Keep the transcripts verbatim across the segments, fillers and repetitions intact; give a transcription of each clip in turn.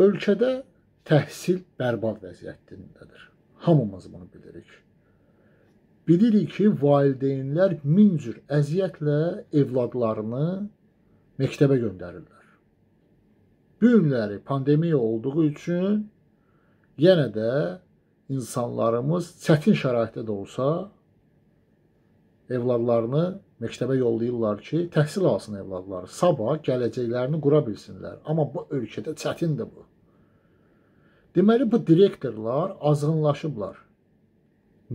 Ölkədə təhsil bərbad vəziyyətindədir. Hamımız bunu bilirik. Bilirik ki, valideynlər min cür əziyyətlə evladlarını məktəbə göndərirlər. Bugünləri pandemiya olduğu üçün yenə də insanlarımız çətin şəraitdə də olsa evladlarını məktəbə yollayırlar ki, təhsil alsın evladları, sabah gələcəklərini qura bilsinlər. Amma bu ölkədə çətindir bu. Deməli, bu direktorlar azğınlaşıblar.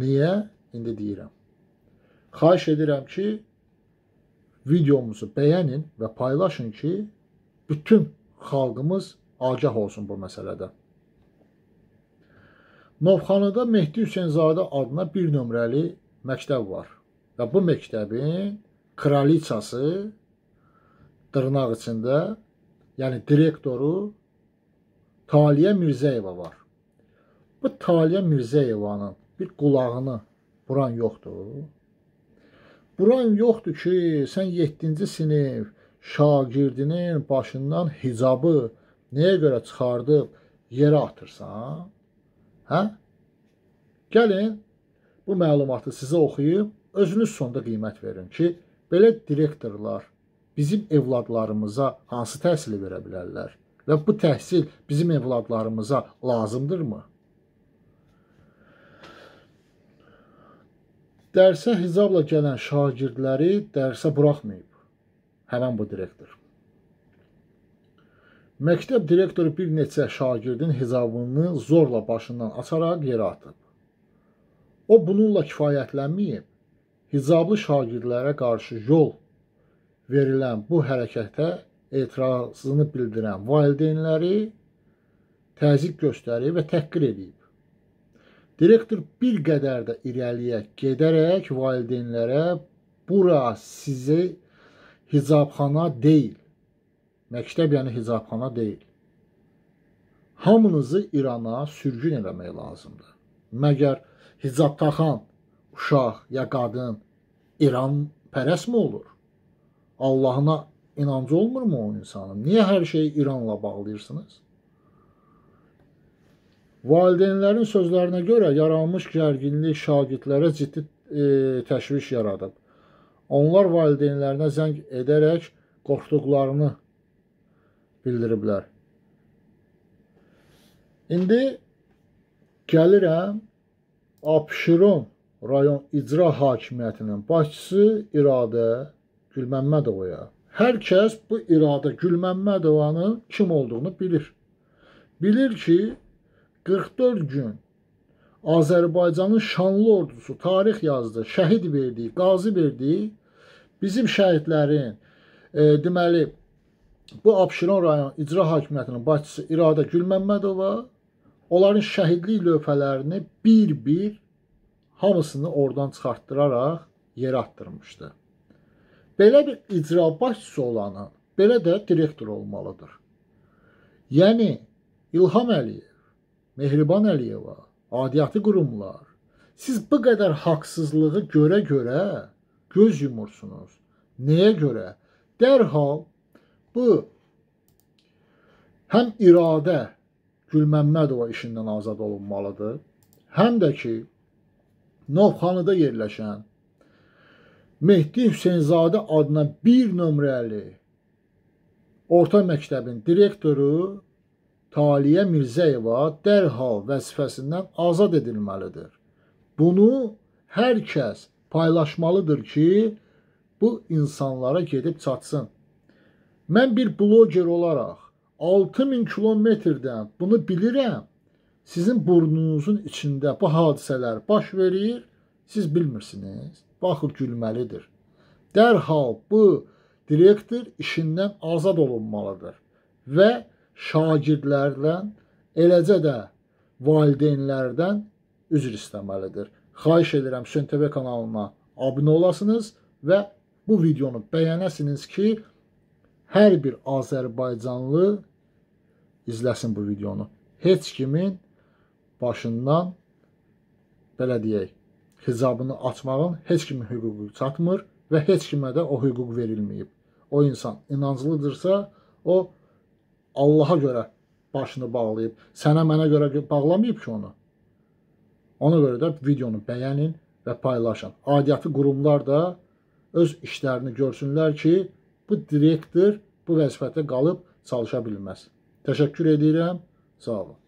Niyə? İndi deyirəm. Xahiş edirəm ki, videomuzu bəyənin və paylaşın ki, bütün xalqımız agah olsun bu məsələdə. Novxanıda Mehdi Hüseyinzade adına bir nömrəli məktəb var. Və bu məktəbin kraliçası dırnaq içində, yəni direktoru Taliyyə Mirzayeva var. Bu Taliyyə Mirzayevanın bir qulağını buran yoxdur. Buran yoxdur ki, sən yeddinci sinif şagirdinin başından hicabı nəyə görə çıxardıb yerə atırsan? Hə? Gəlin, bu məlumatı sizə oxuyub, özünüz sonda qiymət verin ki, belə direktorlar bizim evladlarımıza hansı təhsili verə bilərlər və bu təhsil bizim evladlarımıza lazımdırmı? Dərsə hicabla gələn şagirdləri dərsə buraxmayıb. Həmən bu direktor. Məktəb direktoru bir neçə şagirdin hicabını zorla başından açaraq yerə atıb. O bununla kifayətlənməyib. Hicablı şagirdlərə qarşı yol verilən bu hərəkətə etirazını bildirən valideynləri təzyiq göstərib və təhqir edib. Direktor bir qədər də irəliyə gedərək valideynlərə bura sizi hicabxana deyil. Məktəb yəni hicabxana deyil. Hamınızı İrana sürgün eləmək lazımdır. Məgər hicab taxan uşaq ya qadın İran pərəsmi olur? Allahına inancı olmurmu o insanın? Niyə hər şeyi İranla bağlayırsınız? Valideynlərin sözlərinə görə yaranmış gərginlik şagirdlərə ciddi e, təşviş yaradıb. Onlar valideynlərinə zəng edərək qorxduqlarını bildiriblər. İndi gəlirəm Abşeron rayon icra hakimiyyətinin başçısı İradə Gülməmmədovaya. Hər kəs bu İradə Gülməmmədovanın kim olduğunu bilir. Bilir ki, qırx dörd gün Azərbaycanın şanlı ordusu tarix yazdı, şəhid verdiyi, qazi verdiyi bizim şəhidlərin, e, deməli, bu Abşeron rayon icra hakimiyyətinin başçısı İradə Gülməmmədova onların şəhidlik lövhələrini bir-bir hamısını oradan çıxartdıraraq yerə atdırmışdı. Belə bir icra başçısı olanı, belə də direktor olmalıdır. Yəni, İlham Əliyev, Mehriban Əliyeva, adiyyatı qurumlar, siz bu qədər haqsızlığı görə-görə göz yumursunuz. Nəyə görə? Dərhal bu həm İradə Gülməmmədova işindən azad olunmalıdır, həm də ki, Novxanıda yerləşən Mehdi Hüseyinzadə adına bir nömrəli orta məktəbin direktoru Taliyyə Mirzayeva dərhal vəzifəsindən azad edilməlidir. Bunu hər kəs paylaşmalıdır ki, bu insanlara gedib çatsın. Mən bir bloger olaraq altı min kilometrdən bunu bilirəm. Sizin burnunuzun içində bu hadisələr baş verir, siz bilmirsiniz. Baxın, gülməlidir. Dərhal bu direktor işindən azad olunmalıdır və şagirdlərdən, eləcə də valideynlərdən üzr istəməlidir. Xahiş edirəm, Sön T V kanalına abunə olasınız və bu videonu bəyənəsiniz ki, hər bir Azərbaycanlı izləsin bu videonu. Heç kimin başından, belə deyək, hicabını açmağın heç kimin hüququ çatmır və heç kimə də o hüquq verilməyib. O insan inanclıdırsa, o Allaha görə başını bağlayıb. Sənə mənə görə bağlamayıb ki onu. Ona görə də videonu bəyənin və paylaşın. Adiyyəti qurumlar da öz işlərini görsünlər ki, bu direktor bu vəzifətdə qalıb çalışa bilməz. Təşəkkür edirəm. Sağ olun.